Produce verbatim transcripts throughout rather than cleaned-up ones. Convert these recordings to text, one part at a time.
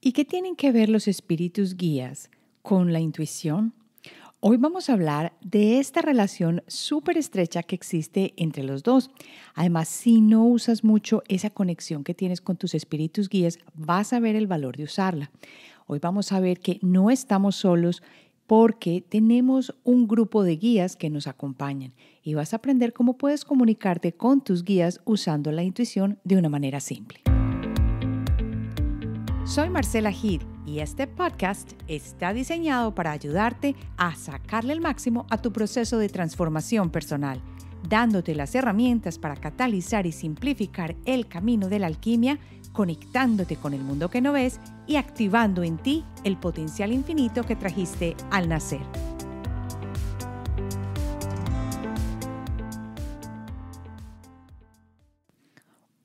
¿Y qué tienen que ver los espíritus guías con la intuición? Hoy vamos a hablar de esta relación súper estrecha que existe entre los dos. Además, si no usas mucho esa conexión que tienes con tus espíritus guías, vas a ver el valor de usarla. Hoy vamos a ver que no estamos solos porque tenemos un grupo de guías que nos acompañan y vas a aprender cómo puedes comunicarte con tus guías usando la intuición de una manera simple. Soy Marcela Hede y este podcast está diseñado para ayudarte a sacarle el máximo a tu proceso de transformación personal, dándote las herramientas para catalizar y simplificar el camino de la alquimia, conectándote con el mundo que no ves y activando en ti el potencial infinito que trajiste al nacer.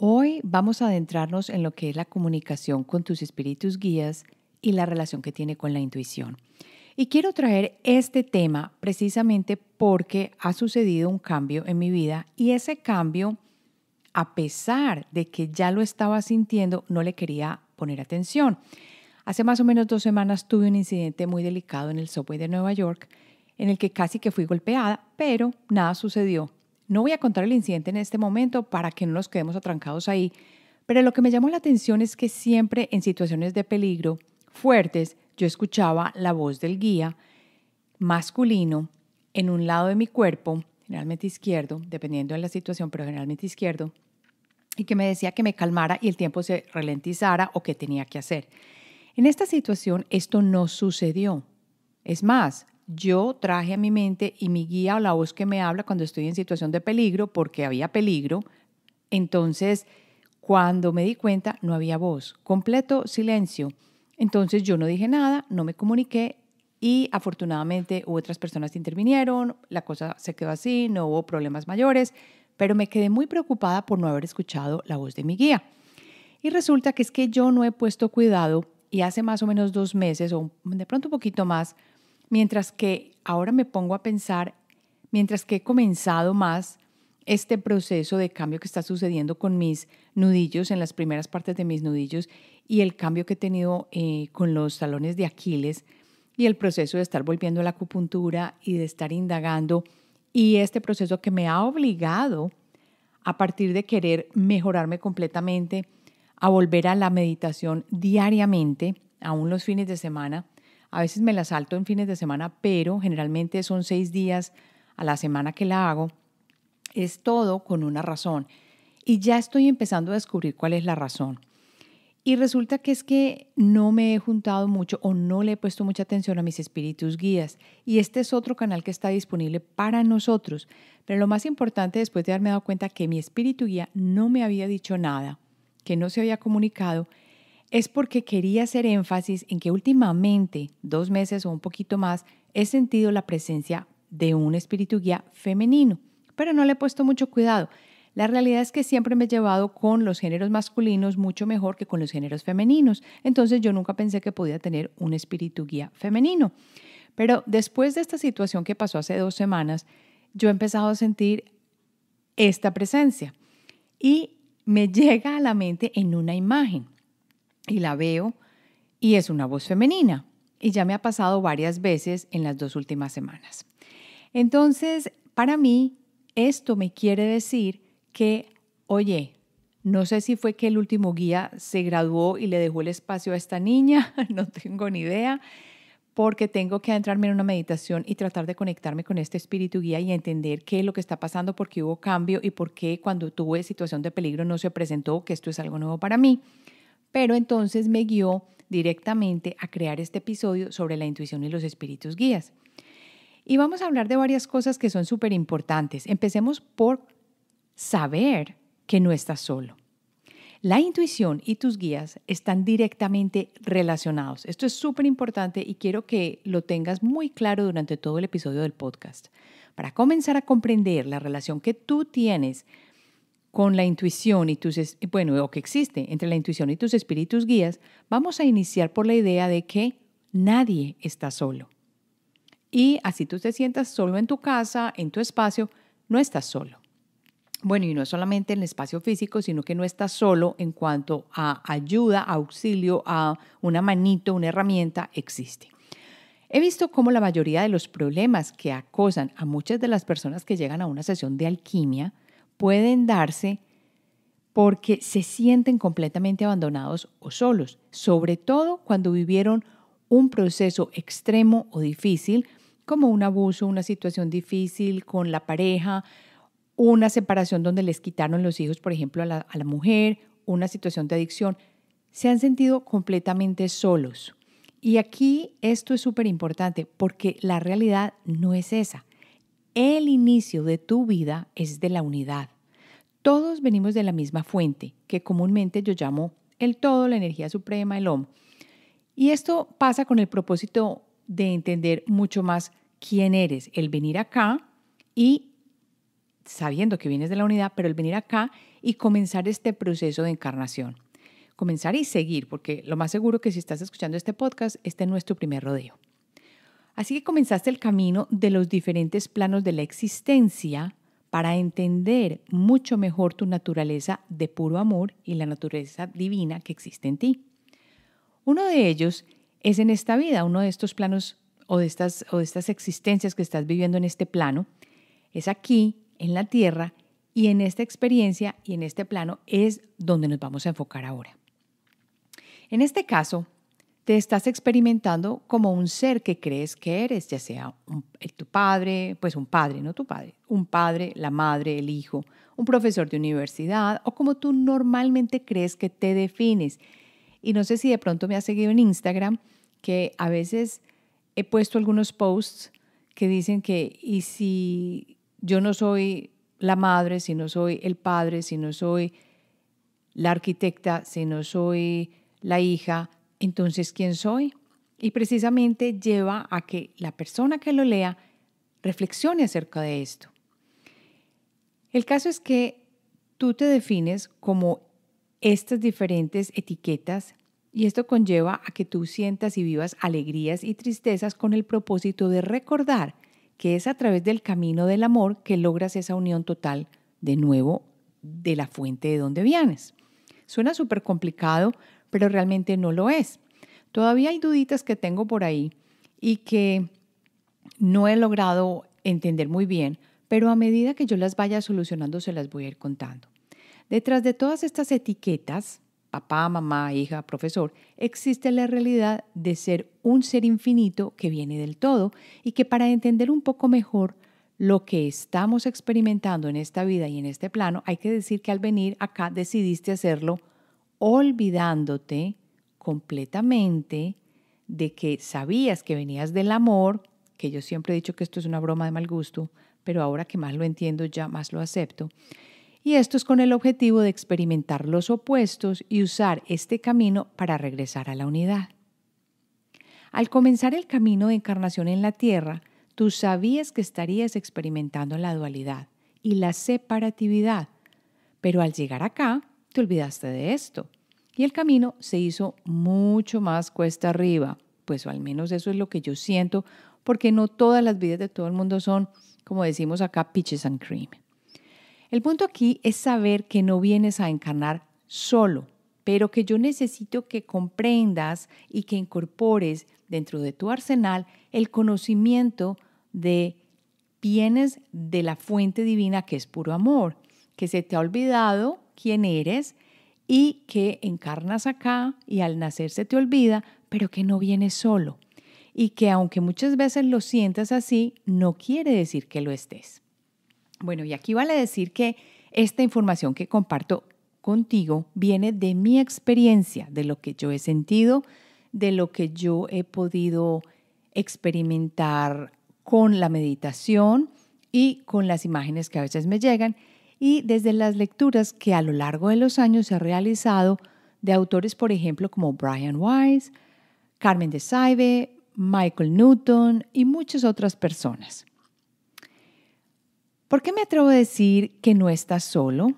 Hoy vamos a adentrarnos en lo que es la comunicación con tus espíritus guías y la relación que tiene con la intuición. Y quiero traer este tema precisamente porque ha sucedido un cambio en mi vida y ese cambio, a pesar de que ya lo estaba sintiendo, no le quería poner atención. Hace más o menos dos semanas tuve un incidente muy delicado en el subway de Nueva York en el que casi que fui golpeada, pero nada sucedió. No voy a contar el incidente en este momento para que no nos quedemos atrancados ahí, pero lo que me llamó la atención es que siempre en situaciones de peligro fuertes yo escuchaba la voz del guía masculino en un lado de mi cuerpo, generalmente izquierdo, dependiendo de la situación, pero generalmente izquierdo, y que me decía que me calmara y el tiempo se ralentizara o que tenía que hacer. En esta situación esto no sucedió. Es más, yo traje a mi mente y mi guía o la voz que me habla cuando estoy en situación de peligro, porque había peligro. Entonces, cuando me di cuenta, no había voz. Completo silencio. Entonces, yo no dije nada, no me comuniqué y afortunadamente hubo otras personas que intervinieron. La cosa se quedó así, no hubo problemas mayores, pero me quedé muy preocupada por no haber escuchado la voz de mi guía. Y resulta que es que yo no he puesto cuidado y hace más o menos dos meses o de pronto un poquito más. Mientras que ahora me pongo a pensar, mientras que he comenzado más este proceso de cambio que está sucediendo con mis nudillos, en las primeras partes de mis nudillos, y el cambio que he tenido eh, con los talones de Aquiles, y el proceso de estar volviendo a la acupuntura y de estar indagando, y este proceso que me ha obligado, a partir de querer mejorarme completamente, a volver a la meditación diariamente, aún los fines de semana. A veces me la salto en fines de semana, pero generalmente son seis días a la semana que la hago. Es todo con una razón. Y ya estoy empezando a descubrir cuál es la razón. Y resulta que es que no me he juntado mucho o no le he puesto mucha atención a mis espíritus guías. Y este es otro canal que está disponible para nosotros. Pero lo más importante, después de haberme dado cuenta que mi espíritu guía no me había dicho nada, que no se había comunicado, es porque quería hacer énfasis en que últimamente, dos meses o un poquito más, he sentido la presencia de un espíritu guía femenino, pero no le he puesto mucho cuidado. La realidad es que siempre me he llevado con los géneros masculinos mucho mejor que con los géneros femeninos, entonces yo nunca pensé que podía tener un espíritu guía femenino. Pero después de esta situación que pasó hace dos semanas, yo he empezado a sentir esta presencia y me llega a la mente en una imagen. Y la veo y es una voz femenina y ya me ha pasado varias veces en las dos últimas semanas. Entonces, para mí, esto me quiere decir que, oye, no sé si fue que el último guía se graduó y le dejó el espacio a esta niña, no tengo ni idea, porque tengo que adentrarme en una meditación y tratar de conectarme con este espíritu guía y entender qué es lo que está pasando, por qué hubo cambio y por qué cuando tuve situación de peligro no se presentó, que esto es algo nuevo para mí. Pero entonces me guió directamente a crear este episodio sobre la intuición y los espíritus guías. Y vamos a hablar de varias cosas que son súper importantes. Empecemos por saber que no estás solo. La intuición y tus guías están directamente relacionados. Esto es súper importante y quiero que lo tengas muy claro durante todo el episodio del podcast. Para comenzar a comprender la relación que tú tienes con la intuición y tus, bueno, o que existe entre la intuición y tus espíritus guías, vamos a iniciar por la idea de que nadie está solo. Y así tú te sientas solo en tu casa, en tu espacio, no estás solo. Bueno, y no solamente en el espacio físico, sino que no estás solo en cuanto a ayuda, auxilio, a una manito, una herramienta, existe. He visto cómo la mayoría de los problemas que acosan a muchas de las personas que llegan a una sesión de alquimia pueden darse porque se sienten completamente abandonados o solos, sobre todo cuando vivieron un proceso extremo o difícil, como un abuso, una situación difícil con la pareja, una separación donde les quitaron los hijos, por ejemplo, a la, a la mujer, una situación de adicción. Se han sentido completamente solos. Y aquí esto es súper importante porque la realidad no es esa. El inicio de tu vida es de la unidad. Todos venimos de la misma fuente, que comúnmente yo llamo el todo, la energía suprema, el Om. Y esto pasa con el propósito de entender mucho más quién eres, el venir acá y sabiendo que vienes de la unidad, pero el venir acá y comenzar este proceso de encarnación. Comenzar y seguir, porque lo más seguro que si estás escuchando este podcast, este es nuestro primer rodeo. Así que comenzaste el camino de los diferentes planos de la existencia para entender mucho mejor tu naturaleza de puro amor y la naturaleza divina que existe en ti. Uno de ellos es en esta vida, uno de estos planos o de estas, o de estas existencias que estás viviendo en este plano, es aquí, en la tierra, y en esta experiencia y en este plano es donde nos vamos a enfocar ahora. En este caso, te estás experimentando como un ser que crees que eres, ya sea un, tu padre, pues un padre, no tu padre, un padre, la madre, el hijo, un profesor de universidad o como tú normalmente crees que te defines. Y no sé si de pronto me has seguido en Instagram, que a veces he puesto algunos posts que dicen que, y si yo no soy la madre, si no soy el padre, si no soy la arquitecta, si no soy la hija, entonces ¿quién soy? Y precisamente lleva a que la persona que lo lea reflexione acerca de esto. El caso es que tú te defines como estas diferentes etiquetas y esto conlleva a que tú sientas y vivas alegrías y tristezas con el propósito de recordar que es a través del camino del amor que logras esa unión total de nuevo de la fuente de donde vienes. Suena súper complicado, pero realmente no lo es. Todavía hay duditas que tengo por ahí y que no he logrado entender muy bien, pero a medida que yo las vaya solucionando se las voy a ir contando. Detrás de todas estas etiquetas, papá, mamá, hija, profesor, existe la realidad de ser un ser infinito que viene del todo y que para entender un poco mejor lo que estamos experimentando en esta vida y en este plano, hay que decir que al venir acá decidiste hacerlo olvidándote completamente de que sabías que venías del amor, que yo siempre he dicho que esto es una broma de mal gusto, pero ahora que más lo entiendo ya más lo acepto. Y esto es con el objetivo de experimentar los opuestos y usar este camino para regresar a la unidad. Al comenzar el camino de encarnación en la tierra, tú sabías que estarías experimentando la dualidad y la separatividad, pero al llegar acá te olvidaste de esto y el camino se hizo mucho más cuesta arriba, pues al menos eso es lo que yo siento, porque no todas las vidas de todo el mundo son, como decimos acá, peaches and cream. El punto aquí es saber que no vienes a encarnar solo, pero que yo necesito que comprendas y que incorpores dentro de tu arsenal el conocimiento de vienes de la fuente divina que es puro amor, que se te ha olvidado quién eres y que encarnas acá y al nacer se te olvida, pero que no vienes solo y que aunque muchas veces lo sientas así, no quiere decir que lo estés. Bueno, y aquí vale decir que esta información que comparto contigo viene de mi experiencia, de lo que yo he sentido, de lo que yo he podido experimentar con la meditación y con las imágenes que a veces me llegan y desde las lecturas que a lo largo de los años he realizado de autores, por ejemplo, como Brian Weiss, Carmen de Saibe, Michael Newton y muchas otras personas. ¿Por qué me atrevo a decir que no estás solo?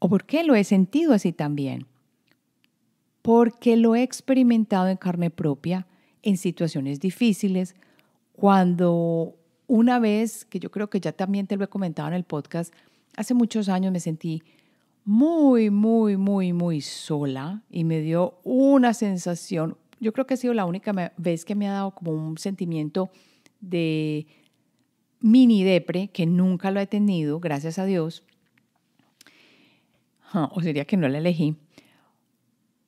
¿O por qué lo he sentido así también? Porque lo he experimentado en carne propia, en situaciones difíciles, cuando una vez, que yo creo que ya también te lo he comentado en el podcast, Hace muchos años me sentí muy, muy, muy, muy sola y me dio una sensación, yo creo que ha sido la única vez que me ha dado como un sentimiento de mini depre, que nunca lo he tenido, gracias a Dios, o sería que no la elegí,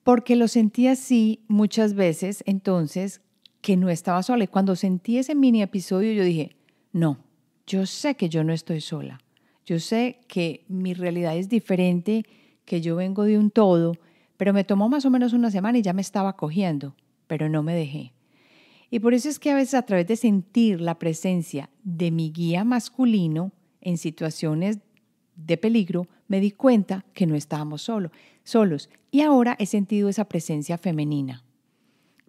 porque lo sentí así muchas veces, entonces, que no estaba sola. Y cuando sentí ese mini episodio, yo dije, no, yo sé que yo no estoy sola. Yo sé que mi realidad es diferente, que yo vengo de un todo, pero me tomó más o menos una semana y ya me estaba cogiendo, pero no me dejé. Y por eso es que a veces a través de sentir la presencia de mi guía masculino en situaciones de peligro, me di cuenta que no estábamos solo, solos. Y ahora he sentido esa presencia femenina.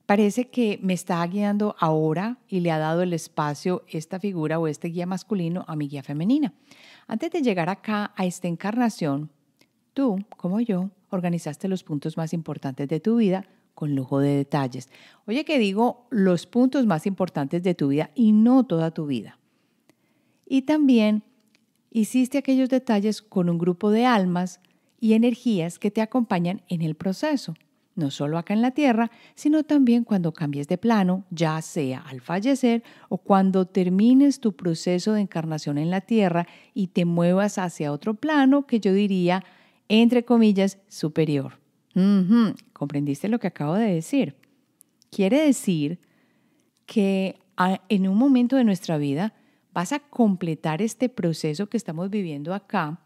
Parece que me está guiando ahora y le ha dado el espacio esta figura o este guía masculino a mi guía femenina. Antes de llegar acá a esta encarnación, tú, como yo, organizaste los puntos más importantes de tu vida con lujo de detalles. Oye, que digo los puntos más importantes de tu vida y no toda tu vida. Y también hiciste aquellos detalles con un grupo de almas y energías que te acompañan en el proceso, no solo acá en la Tierra, sino también cuando cambies de plano, ya sea al fallecer o cuando termines tu proceso de encarnación en la Tierra y te muevas hacia otro plano que yo diría, entre comillas, superior. Uh-huh. ¿Comprendiste lo que acabo de decir? Quiere decir que en un momento de nuestra vida vas a completar este proceso que estamos viviendo acá,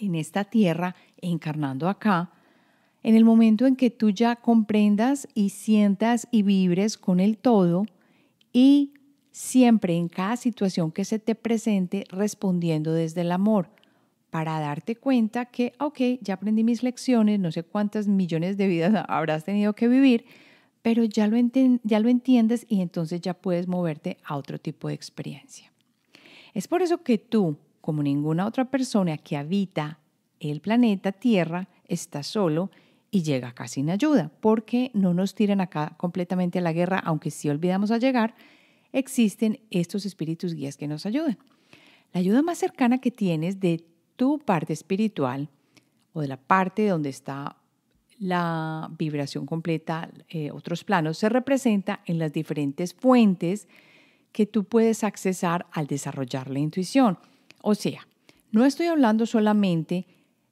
en esta Tierra, encarnando acá, en el momento en que tú ya comprendas y sientas y vibres con el todo y siempre en cada situación que se te presente respondiendo desde el amor para darte cuenta que, ok, ya aprendí mis lecciones, no sé cuántas millones de vidas habrás tenido que vivir, pero ya lo, ya lo entiendes y entonces ya puedes moverte a otro tipo de experiencia. Es por eso que tú, como ninguna otra persona que habita el planeta Tierra, estás solo y llega acá sin ayuda, porque no nos tiran acá completamente a la guerra, aunque sí olvidamos a llegar, existen estos espíritus guías que nos ayudan. La ayuda más cercana que tienes de tu parte espiritual o de la parte donde está la vibración completa, eh, otros planos, se representa en las diferentes fuentes que tú puedes accesar al desarrollar la intuición. O sea, no estoy hablando solamente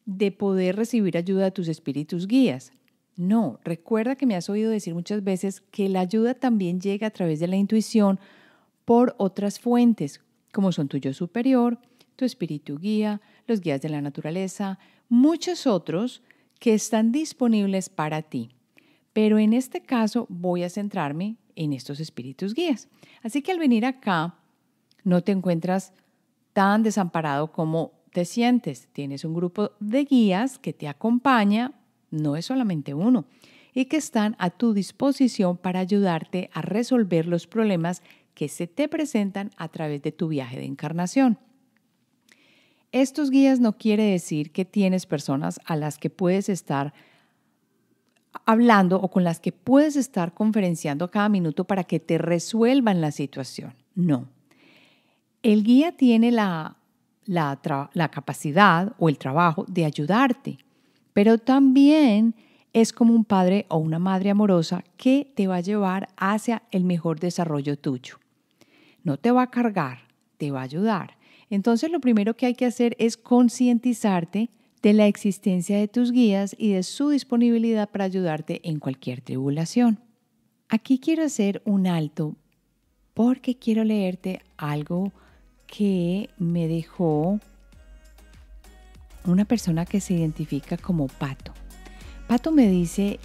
de poder recibir ayuda de tus espíritus guías. No, recuerda que me has oído decir muchas veces que la ayuda también llega a través de la intuición por otras fuentes, como son tu yo superior, tu espíritu guía, los guías de la naturaleza, muchos otros que están disponibles para ti. Pero en este caso voy a centrarme en estos espíritus guías. Así que al venir acá no te encuentras tan desamparado como te sientes, tienes un grupo de guías que te acompaña, no es solamente uno, y que están a tu disposición para ayudarte a resolver los problemas que se te presentan a través de tu viaje de encarnación. Estos guías no quiere decir que tienes personas a las que puedes estar hablando o con las que puedes estar conferenciando cada minuto para que te resuelvan la situación, no. El guía tiene la La, la capacidad o el trabajo de ayudarte, pero también es como un padre o una madre amorosa que te va a llevar hacia el mejor desarrollo tuyo. No te va a cargar, te va a ayudar. Entonces lo primero que hay que hacer es concientizarte de la existencia de tus guías y de su disponibilidad para ayudarte en cualquier tribulación. Aquí quiero hacer un alto porque quiero leerte algo que me dejó una persona que se identifica como Pato. Pato me dice,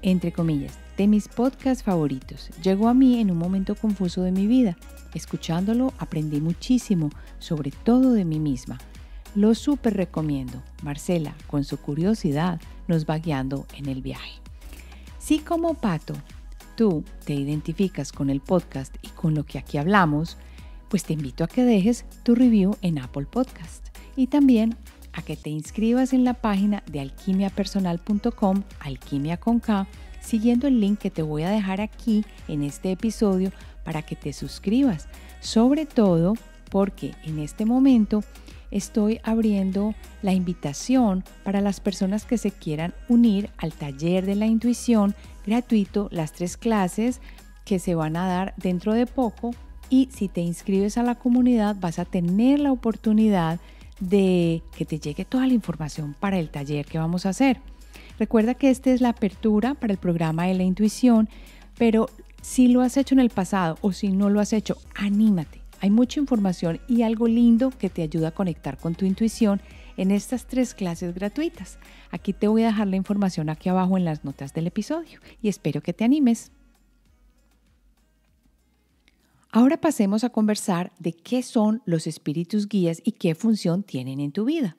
entre comillas, de mis podcasts favoritos. Llegó a mí en un momento confuso de mi vida. Escuchándolo aprendí muchísimo, sobre todo de mí misma. Lo súper recomiendo. Marcela, con su curiosidad, nos va guiando en el viaje. Si como Pato, tú te identificas con el podcast y con lo que aquí hablamos, pues te invito a que dejes tu review en Apple Podcast y también a que te inscribas en la página de alquimia personal punto com, alquimia con K, siguiendo el link que te voy a dejar aquí en este episodio para que te suscribas, sobre todo porque en este momento estoy abriendo la invitación para las personas que se quieran unir al taller de la intuición gratuito, las tres clases que se van a dar dentro de poco, y si te inscribes a la comunidad vas a tener la oportunidad de que te llegue toda la información para el taller que vamos a hacer. Recuerda que esta es la apertura para el programa de la intuición, pero si lo has hecho en el pasado o si no lo has hecho, anímate. Hay mucha información y algo lindo que te ayuda a conectar con tu intuición en estas tres clases gratuitas. Aquí te voy a dejar la información aquí abajo en las notas del episodio y espero que te animes. Ahora pasemos a conversar de qué son los espíritus guías y qué función tienen en tu vida.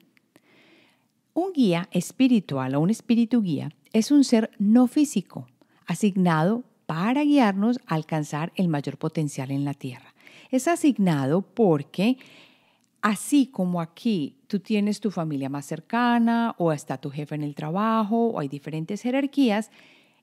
Un guía espiritual o un espíritu guía es un ser no físico, asignado para guiarnos a alcanzar el mayor potencial en la Tierra. Es asignado porque así como aquí tú tienes tu familia más cercana o está tu jefe en el trabajo o hay diferentes jerarquías,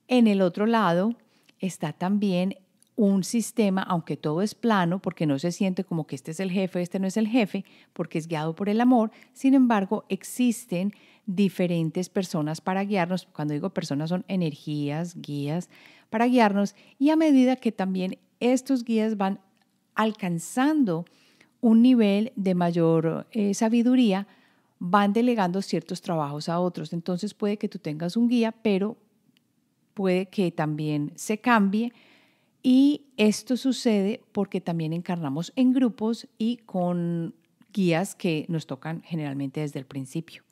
en el otro lado está también un sistema, aunque todo es plano, porque no se siente como que este es el jefe, este no es el jefe, porque es guiado por el amor. Sin embargo, existen diferentes personas para guiarnos. Cuando digo personas son energías, guías, para guiarnos. Y a medida que también estos guías van alcanzando un nivel de mayor eh, sabiduría, van delegando ciertos trabajos a otros. Entonces puede que tú tengas un guía, pero puede que también se cambie. Y esto sucede porque también encarnamos en grupos y con guías que nos tocan generalmente desde el principio.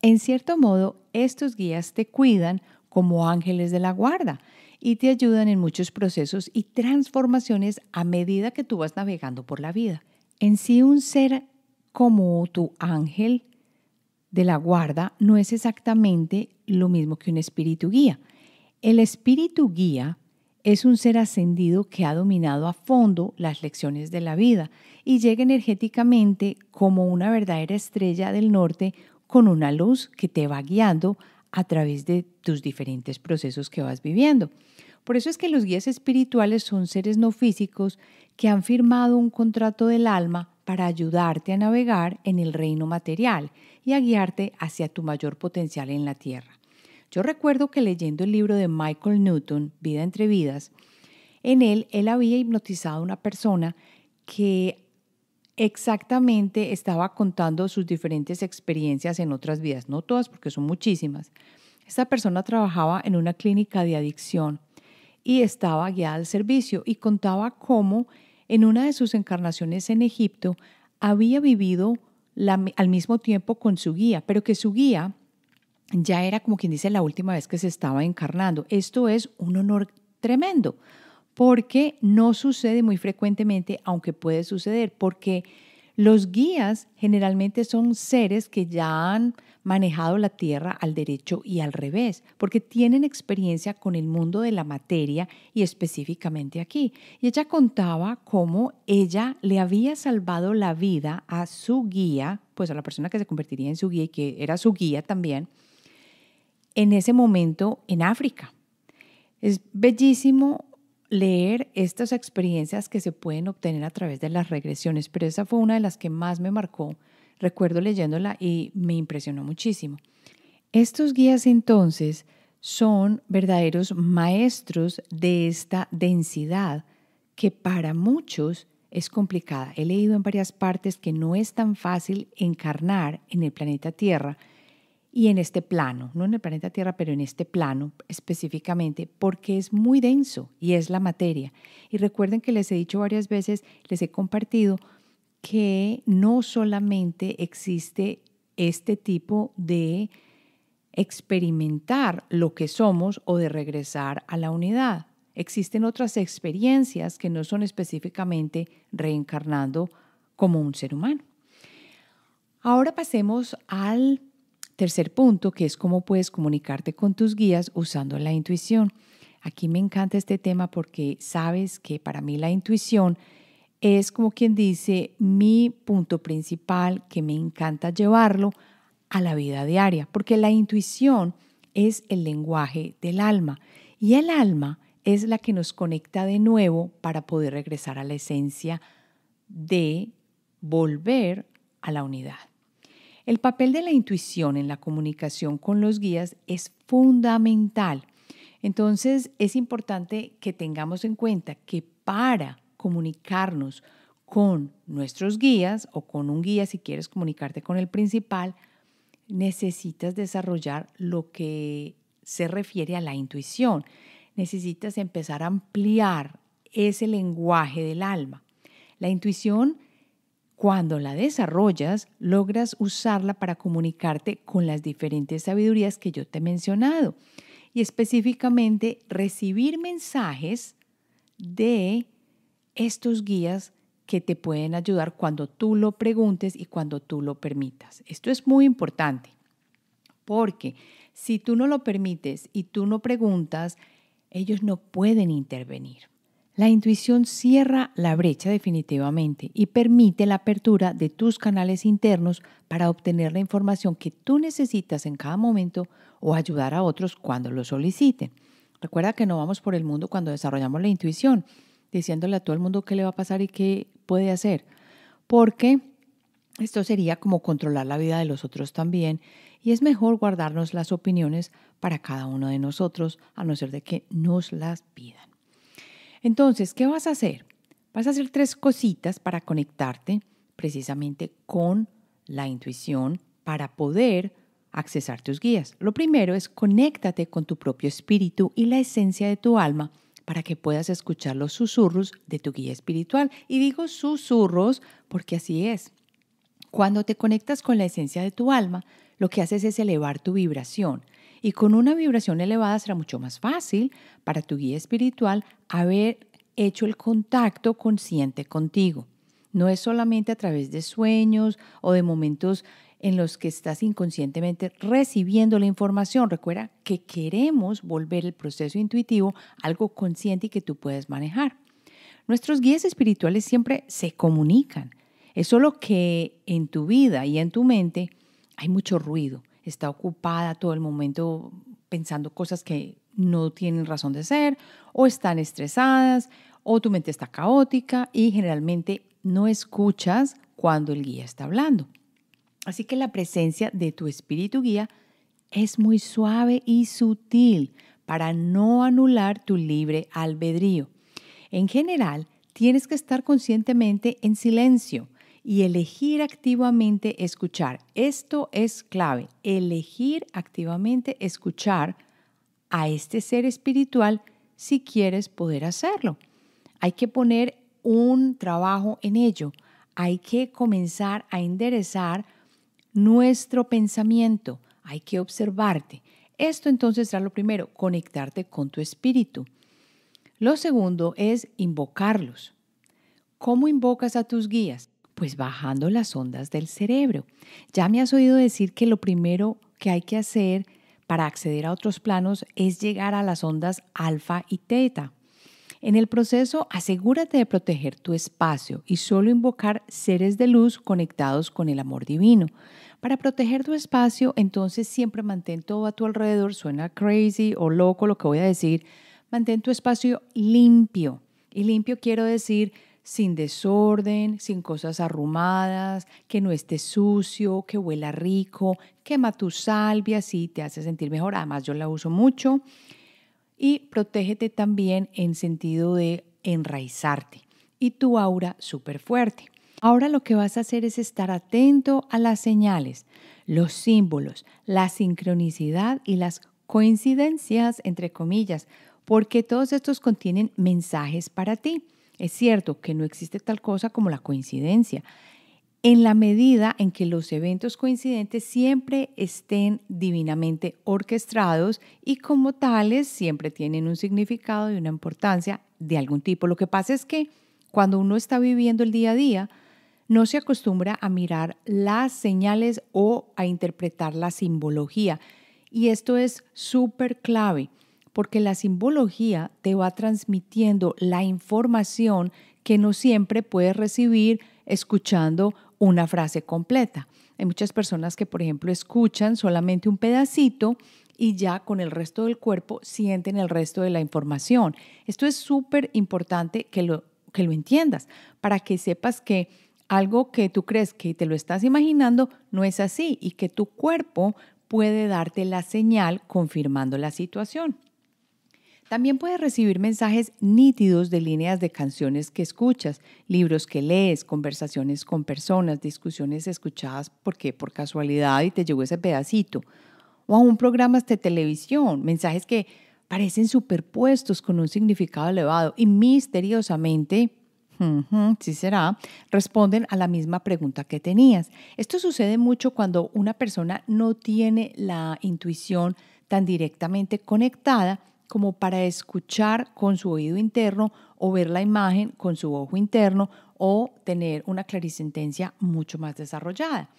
En cierto modo, estos guías te cuidan como ángeles de la guarda y te ayudan en muchos procesos y transformaciones a medida que tú vas navegando por la vida. En sí, un ser como tu ángel de la guarda no es exactamente lo mismo que un espíritu guía. El espíritu guía es un ser ascendido que ha dominado a fondo las lecciones de la vida y llega energéticamente como una verdadera estrella del norte con una luz que te va guiando a través de tus diferentes procesos que vas viviendo. Por eso es que los guías espirituales son seres no físicos que han firmado un contrato del alma para ayudarte a navegar en el reino material y a guiarte hacia tu mayor potencial en la Tierra. Yo recuerdo que leyendo el libro de Michael Newton, Vida entre Vidas, en él, él había hipnotizado a una persona que exactamente estaba contando sus diferentes experiencias en otras vidas, no todas porque son muchísimas. Esta persona trabajaba en una clínica de adicción y estaba guiada al servicio y contaba cómo en una de sus encarnaciones en Egipto había vivido la, al mismo tiempo con su guía, pero que su guía ya era, como quien dice, la última vez que se estaba encarnando. Esto es un honor tremendo porque no sucede muy frecuentemente, aunque puede suceder, porque los guías generalmente son seres que ya han manejado la tierra al derecho y al revés, porque tienen experiencia con el mundo de la materia y específicamente aquí. Y ella contaba cómo ella le había salvado la vida a su guía, pues a la persona que se convertiría en su guía y que era su guía también, en ese momento en África. Es bellísimo leer estas experiencias que se pueden obtener a través de las regresiones, pero esa fue una de las que más me marcó. Recuerdo leyéndola y me impresionó muchísimo. Estos guías entonces son verdaderos maestros de esta densidad que para muchos es complicada. He leído en varias partes que no es tan fácil encarnar en el planeta Tierra, y en este plano, no en el planeta Tierra, pero en este plano específicamente, porque es muy denso y es la materia. Y recuerden que les he dicho varias veces, les he compartido que no solamente existe este tipo de experimentar lo que somos o de regresar a la unidad. Existen otras experiencias que no son específicamente reencarnando como un ser humano. Ahora pasemos al tercer punto, que es cómo puedes comunicarte con tus guías usando la intuición. Aquí me encanta este tema porque sabes que para mí la intuición es, como quien dice, mi punto principal, que me encanta llevarlo a la vida diaria, porque la intuición es el lenguaje del alma y el alma es la que nos conecta de nuevo para poder regresar a la esencia de volver a la unidad. El papel de la intuición en la comunicación con los guías es fundamental. Entonces, es importante que tengamos en cuenta que para comunicarnos con nuestros guías o con un guía, si quieres comunicarte con el principal, necesitas desarrollar lo que se refiere a la intuición. Necesitas empezar a ampliar ese lenguaje del alma. La intuición, cuando la desarrollas, logras usarla para comunicarte con las diferentes sabidurías que yo te he mencionado y específicamente recibir mensajes de estos guías que te pueden ayudar cuando tú lo preguntes y cuando tú lo permitas. Esto es muy importante porque si tú no lo permites y tú no preguntas, ellos no pueden intervenir. La intuición cierra la brecha definitivamente y permite la apertura de tus canales internos para obtener la información que tú necesitas en cada momento o ayudar a otros cuando lo soliciten. Recuerda que no vamos por el mundo cuando desarrollamos la intuición, diciéndole a todo el mundo qué le va a pasar y qué puede hacer, porque esto sería como controlar la vida de los otros también y es mejor guardarnos las opiniones para cada uno de nosotros a no ser de que nos las pidan. Entonces, ¿qué vas a hacer? Vas a hacer tres cositas para conectarte precisamente con la intuición para poder accesar tus guías. Lo primero es conéctate con tu propio espíritu y la esencia de tu alma para que puedas escuchar los susurros de tu guía espiritual. Y digo susurros porque así es. Cuando te conectas con la esencia de tu alma, lo que haces es elevar tu vibración. Y con una vibración elevada será mucho más fácil para tu guía espiritual haber hecho el contacto consciente contigo. No es solamente a través de sueños o de momentos en los que estás inconscientemente recibiendo la información. Recuerda que queremos volver el proceso intuitivo algo consciente y que tú puedes manejar. Nuestros guías espirituales siempre se comunican. Es solo que en tu vida y en tu mente hay mucho ruido. Está ocupada todo el momento pensando cosas que no tienen razón de ser o están estresadas o tu mente está caótica y generalmente no escuchas cuando el guía está hablando. Así que la presencia de tu espíritu guía es muy suave y sutil para no anular tu libre albedrío. En general, tienes que estar conscientemente en silencio y elegir activamente escuchar. Esto es clave, elegir activamente escuchar a este ser espiritual si quieres poder hacerlo. Hay que poner un trabajo en ello. Hay que comenzar a enderezar nuestro pensamiento. Hay que observarte. Esto entonces será lo primero, conectarte con tu espíritu. Lo segundo es invocarlos. ¿Cómo invocas a tus guías? Pues bajando las ondas del cerebro. Ya me has oído decir que lo primero que hay que hacer para acceder a otros planos es llegar a las ondas alfa y teta. En el proceso, asegúrate de proteger tu espacio y solo invocar seres de luz conectados con el amor divino. Para proteger tu espacio, entonces siempre mantén todo a tu alrededor. Suena crazy o loco lo que voy a decir. Mantén tu espacio limpio. Y limpio quiero decir sin desorden, sin cosas arrumadas, que no esté sucio, que huela rico, quema tu salvia, así te hace sentir mejor. Además, yo la uso mucho. Y protégete también en sentido de enraizarte y tu aura súper fuerte. Ahora lo que vas a hacer es estar atento a las señales, los símbolos, la sincronicidad y las coincidencias, entre comillas, porque todos estos contienen mensajes para ti. Es cierto que no existe tal cosa como la coincidencia, en la medida en que los eventos coincidentes siempre estén divinamente orquestados y como tales siempre tienen un significado y una importancia de algún tipo. Lo que pasa es que cuando uno está viviendo el día a día, no se acostumbra a mirar las señales o a interpretar la simbología. Y esto es súper clave, porque la simbología te va transmitiendo la información que no siempre puedes recibir escuchando una frase completa. Hay muchas personas que, por ejemplo, escuchan solamente un pedacito y ya con el resto del cuerpo sienten el resto de la información. Esto es súper importante que lo, que lo entiendas para que sepas que algo que tú crees que te lo estás imaginando no es así y que tu cuerpo puede darte la señal confirmando la situación. También puedes recibir mensajes nítidos de líneas de canciones que escuchas, libros que lees, conversaciones con personas, discusiones escuchadas porque por casualidad y te llegó ese pedacito, o aún programas de televisión, mensajes que parecen superpuestos con un significado elevado y misteriosamente, uh-huh, sí será, responden a la misma pregunta que tenías. Esto sucede mucho cuando una persona no tiene la intuición tan directamente conectada como para escuchar con su oído interno o ver la imagen con su ojo interno o tener una clarisentencia mucho más desarrollada.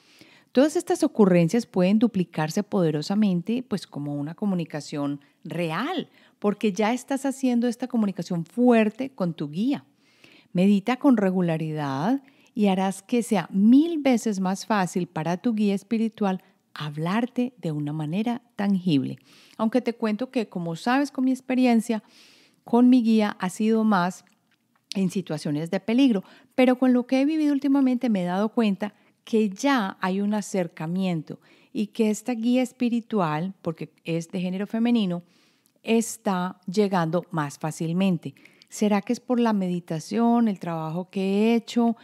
Todas estas ocurrencias pueden duplicarse poderosamente, pues como una comunicación real, porque ya estás haciendo esta comunicación fuerte con tu guía. Medita con regularidad y harás que sea mil veces más fácil para tu guía espiritual hablarte de una manera tangible. Aunque te cuento que, como sabes, con mi experiencia, con mi guía ha sido más en situaciones de peligro, pero con lo que he vivido últimamente me he dado cuenta que ya hay un acercamiento y que esta guía espiritual, porque es de género femenino, está llegando más fácilmente. ¿Será que es por la meditación, el trabajo que he hecho?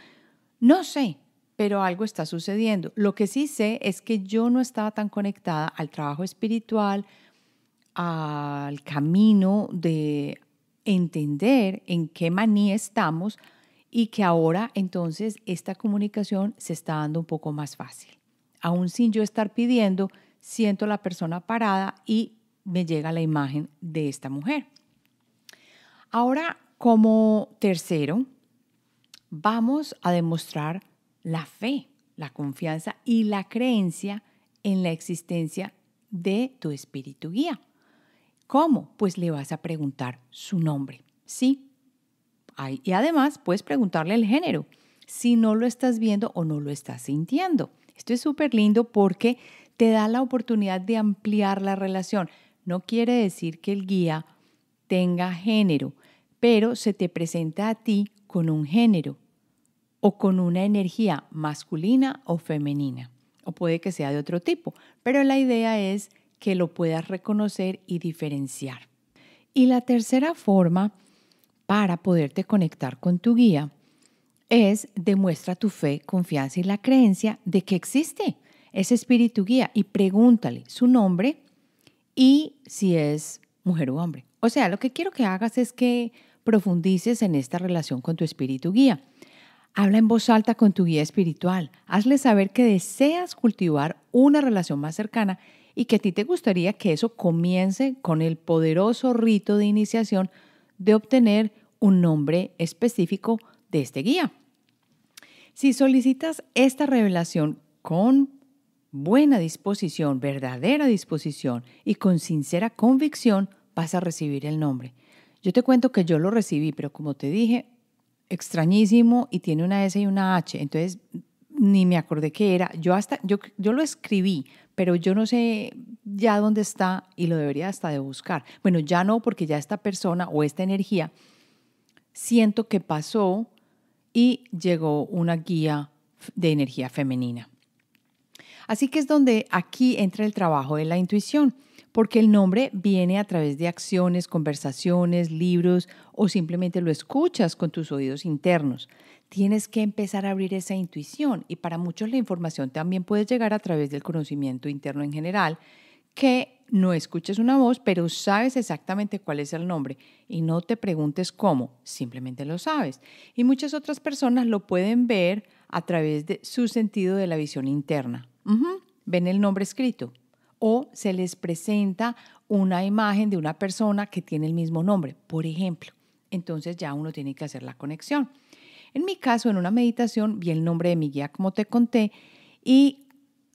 No sé, pero algo está sucediendo. Lo que sí sé es que yo no estaba tan conectada al trabajo espiritual, al camino de entender en qué manía estamos y que ahora entonces esta comunicación se está dando un poco más fácil. Aún sin yo estar pidiendo, siento a la persona parada y me llega la imagen de esta mujer. Ahora, como tercero, vamos a demostrar la fe, la confianza y la creencia en la existencia de tu espíritu guía. ¿Cómo? Pues le vas a preguntar su nombre, ¿sí? Ay, y además puedes preguntarle el género, si no lo estás viendo o no lo estás sintiendo. Esto es súper lindo porque te da la oportunidad de ampliar la relación. No quiere decir que el guía tenga género, pero se te presenta a ti con un género o con una energía masculina o femenina, o puede que sea de otro tipo, pero la idea es que lo puedas reconocer y diferenciar. Y la tercera forma para poderte conectar con tu guía es demuestra tu fe, confianza y la creencia de que existe ese espíritu guía y pregúntale su nombre y si es mujer o hombre. O sea, lo que quiero que hagas es que profundices en esta relación con tu espíritu guía. Habla en voz alta con tu guía espiritual. Hazle saber que deseas cultivar una relación más cercana y que a ti te gustaría que eso comience con el poderoso rito de iniciación de obtener un nombre específico de este guía. Si solicitas esta revelación con buena disposición, verdadera disposición y con sincera convicción, vas a recibir el nombre. Yo te cuento que yo lo recibí, pero como te dije, extrañísimo y tiene una S y una H, entonces ni me acordé qué era. Yo, hasta, yo, yo lo escribí, pero yo no sé ya dónde está y lo debería hasta de buscar. Bueno, ya no, porque ya esta persona o esta energía siento que pasó y llegó una guía de energía femenina. Así que es donde aquí entra el trabajo de la intuición, porque el nombre viene a través de acciones, conversaciones, libros o simplemente lo escuchas con tus oídos internos. Tienes que empezar a abrir esa intuición y para muchos la información también puede llegar a través del conocimiento interno en general, que no escuches una voz, pero sabes exactamente cuál es el nombre y no te preguntes cómo, simplemente lo sabes. Y muchas otras personas lo pueden ver a través de su sentido de la visión interna. Uh-huh. Ven el nombre escrito. O se les presenta una imagen de una persona que tiene el mismo nombre, por ejemplo. Entonces ya uno tiene que hacer la conexión. En mi caso, en una meditación, vi el nombre de mi guía, como te conté, y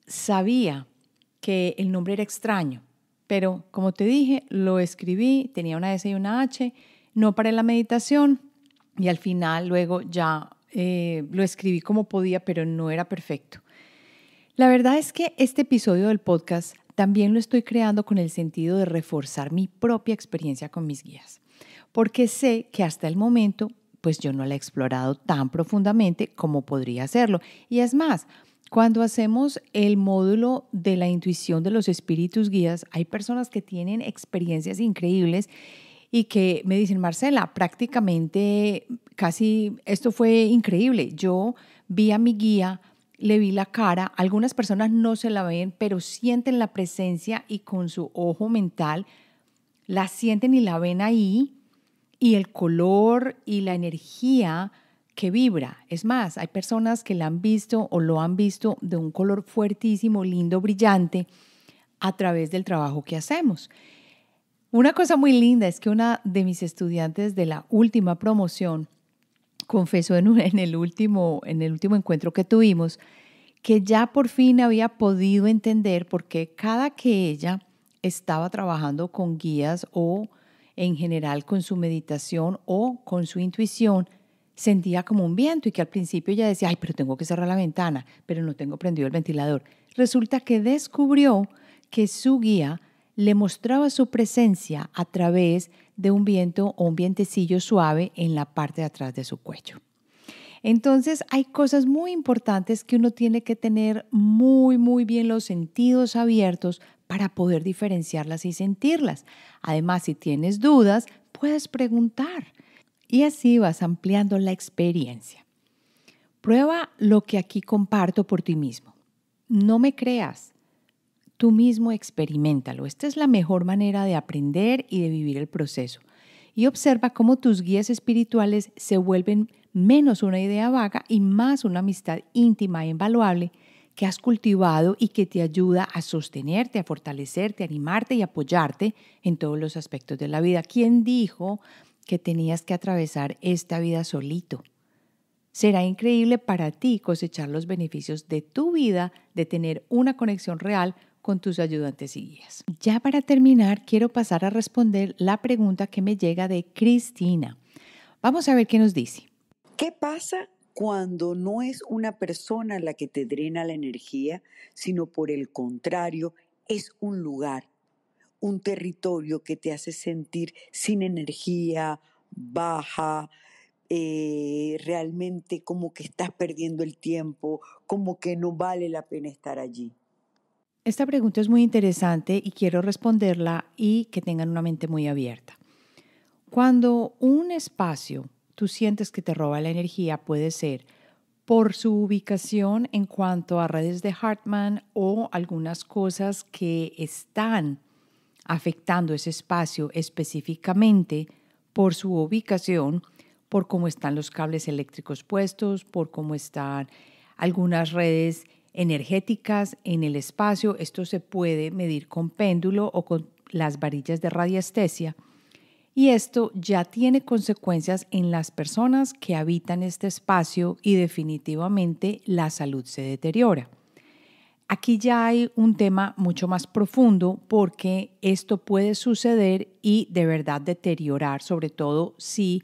sabía que el nombre era extraño. Pero, como te dije, lo escribí, tenía una S y una H, no paré la meditación y al final luego ya eh, lo escribí como podía, pero no era perfecto. La verdad es que este episodio del podcast también lo estoy creando con el sentido de reforzar mi propia experiencia con mis guías, porque sé que hasta el momento pues yo no la he explorado tan profundamente como podría hacerlo. Y es más, cuando hacemos el módulo de la intuición de los espíritus guías, hay personas que tienen experiencias increíbles y que me dicen, Marcela, prácticamente casi esto fue increíble. Yo vi a mi guía, le vi la cara, algunas personas no se la ven, pero sienten la presencia y con su ojo mental la sienten y la ven ahí, y el color y la energía que vibra. Es más, hay personas que la han visto o lo han visto de un color fuertísimo, lindo, brillante, a través del trabajo que hacemos. Una cosa muy linda es que una de mis estudiantes de la última promoción confesó en, un, en, el último, en el último encuentro que tuvimos que ya por fin había podido entender por qué cada que ella estaba trabajando con guías o en general con su meditación o con su intuición, sentía como un viento y que al principio ella decía, ay, pero tengo que cerrar la ventana, pero no tengo prendido el ventilador. Resulta que descubrió que su guía le mostraba su presencia a través de un viento o un vientecillo suave en la parte de atrás de su cuello. Entonces hay cosas muy importantes que uno tiene que tener muy, muy bien los sentidos abiertos para poder diferenciarlas y sentirlas. Además, si tienes dudas, puedes preguntar y así vas ampliando la experiencia. Prueba lo que aquí comparto por ti mismo. No me creas. Tú mismo experiméntalo. Esta es la mejor manera de aprender y de vivir el proceso. Y observa cómo tus guías espirituales se vuelven menos una idea vaga y más una amistad íntima e invaluable que has cultivado y que te ayuda a sostenerte, a fortalecerte, a animarte y apoyarte en todos los aspectos de la vida. ¿Quién dijo que tenías que atravesar esta vida solito? Será increíble para ti cosechar los beneficios de tu vida, de tener una conexión real con tus ayudantes y guías. Ya para terminar, quiero pasar a responder la pregunta que me llega de Cristina. Vamos a ver qué nos dice. ¿Qué pasa cuando no es una persona la que te drena la energía, sino por el contrario, es un lugar, un territorio que te hace sentir sin energía, baja, eh, realmente como que estás perdiendo el tiempo, como que no vale la pena estar allí? Esta pregunta es muy interesante y quiero responderla y que tengan una mente muy abierta. Cuando un espacio tú sientes que te roba la energía, puede ser por su ubicación en cuanto a redes de Hartman o algunas cosas que están afectando ese espacio específicamente por su ubicación, por cómo están los cables eléctricos puestos, por cómo están algunas redes energéticas en el espacio. Esto se puede medir con péndulo o con las varillas de radiestesia y esto ya tiene consecuencias en las personas que habitan este espacio y definitivamente la salud se deteriora. Aquí ya hay un tema mucho más profundo porque esto puede suceder y de verdad deteriorar, sobre todo si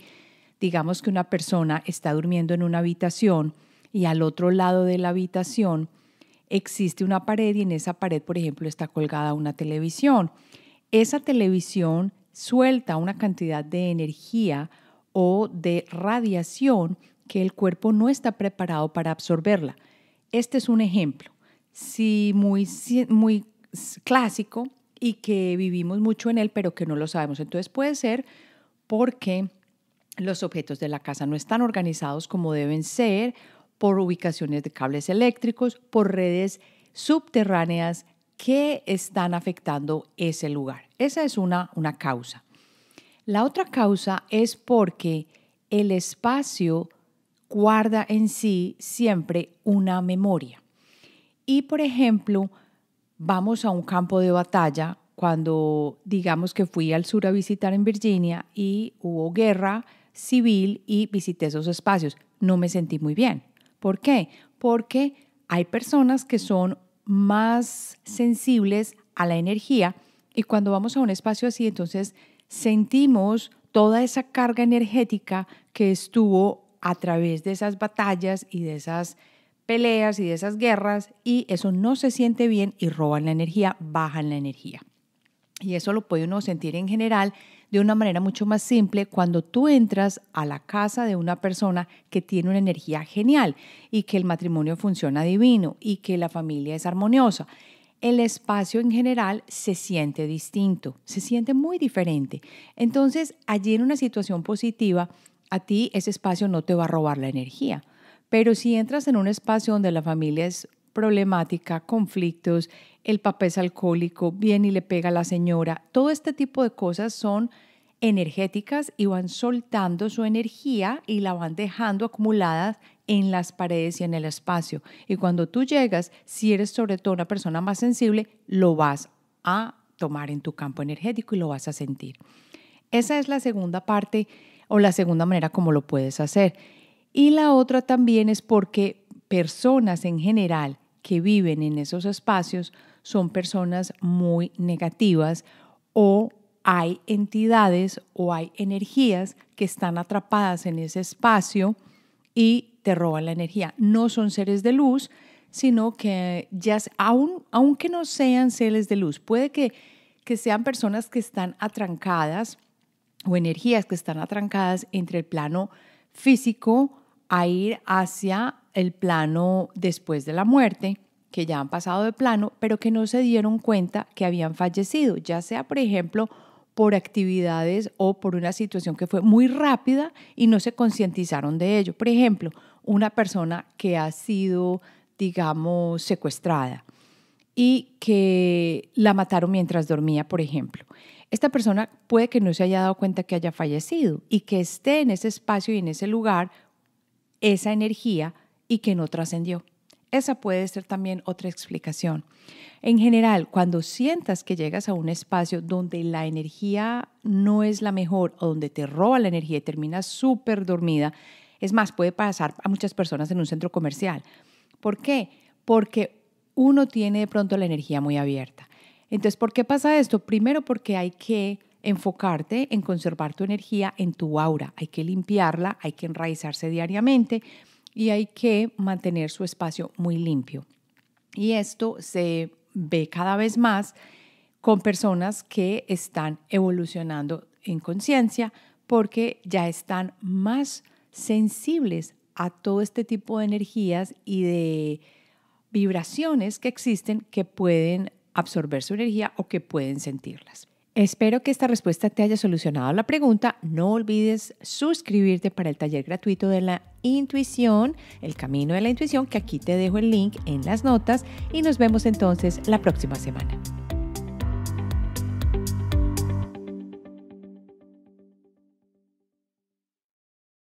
digamos que una persona está durmiendo en una habitación y al otro lado de la habitación existe una pared y en esa pared, por ejemplo, está colgada una televisión. Esa televisión suelta una cantidad de energía o de radiación que el cuerpo no está preparado para absorberla. Este es un ejemplo, sí, muy, muy clásico y que vivimos mucho en él, pero que no lo sabemos. Entonces puede ser porque los objetos de la casa no están organizados como deben ser, por ubicaciones de cables eléctricos, por redes subterráneas que están afectando ese lugar. Esa es una, una causa. La otra causa es porque el espacio guarda en sí siempre una memoria. Y, por ejemplo, vamos a un campo de batalla. Cuando digamos que fui al sur a visitar en Virginia y hubo guerra civil y visité esos espacios, no me sentí muy bien. ¿Por qué? Porque hay personas que son más sensibles a la energía y cuando vamos a un espacio así, entonces sentimos toda esa carga energética que estuvo a través de esas batallas y de esas peleas y de esas guerras y eso no se siente bien y roban la energía, bajan la energía. Y eso lo puede uno sentir en general de una manera mucho más simple cuando tú entras a la casa de una persona que tiene una energía genial y que el matrimonio funciona divino y que la familia es armoniosa. El espacio en general se siente distinto, se siente muy diferente. Entonces, allí en una situación positiva, a ti ese espacio no te va a robar la energía. Pero si entras en un espacio donde la familia es problemática, conflictos, el papá es alcohólico, viene y le pega a la señora, todo este tipo de cosas son energéticas y van soltando su energía y la van dejando acumulada en las paredes y en el espacio. Y cuando tú llegas, si eres sobre todo una persona más sensible, lo vas a tomar en tu campo energético y lo vas a sentir. Esa es la segunda parte o la segunda manera como lo puedes hacer. Y la otra también es porque personas en general que viven en esos espacios son personas muy negativas o hay entidades o hay energías que están atrapadas en ese espacio y te roban la energía. No son seres de luz, sino que ya, aun, aunque no sean seres de luz, puede que, que sean personas que están atrancadas o energías que están atrancadas entre el plano físico a ir hacia el plano después de la muerte, que ya han pasado de plano, pero que no se dieron cuenta que habían fallecido, ya sea, por ejemplo, por actividades o por una situación que fue muy rápida y no se concientizaron de ello. Por ejemplo, una persona que ha sido, digamos, secuestrada y que la mataron mientras dormía, por ejemplo. Esta persona puede que no se haya dado cuenta que haya fallecido y que esté en ese espacio y en ese lugar esa energía y que no trascendió. Esa puede ser también otra explicación. En general, cuando sientas que llegas a un espacio donde la energía no es la mejor o donde te roba la energía y terminas súper dormida, es más, puede pasar a muchas personas en un centro comercial. ¿Por qué? Porque uno tiene de pronto la energía muy abierta. Entonces, ¿por qué pasa esto? Primero, porque hay que enfocarte en conservar tu energía en tu aura. Hay que limpiarla, hay que enraizarse diariamente y hay que mantener su espacio muy limpio. Y esto se ve cada vez más con personas que están evolucionando en conciencia porque ya están más sensibles a todo este tipo de energías y de vibraciones que existen que pueden absorber su energía o que pueden sentirlas. Espero que esta respuesta te haya solucionado la pregunta. No olvides suscribirte para el taller gratuito de la intuición, el camino de la intuición, que aquí te dejo el link en las notas y nos vemos entonces la próxima semana.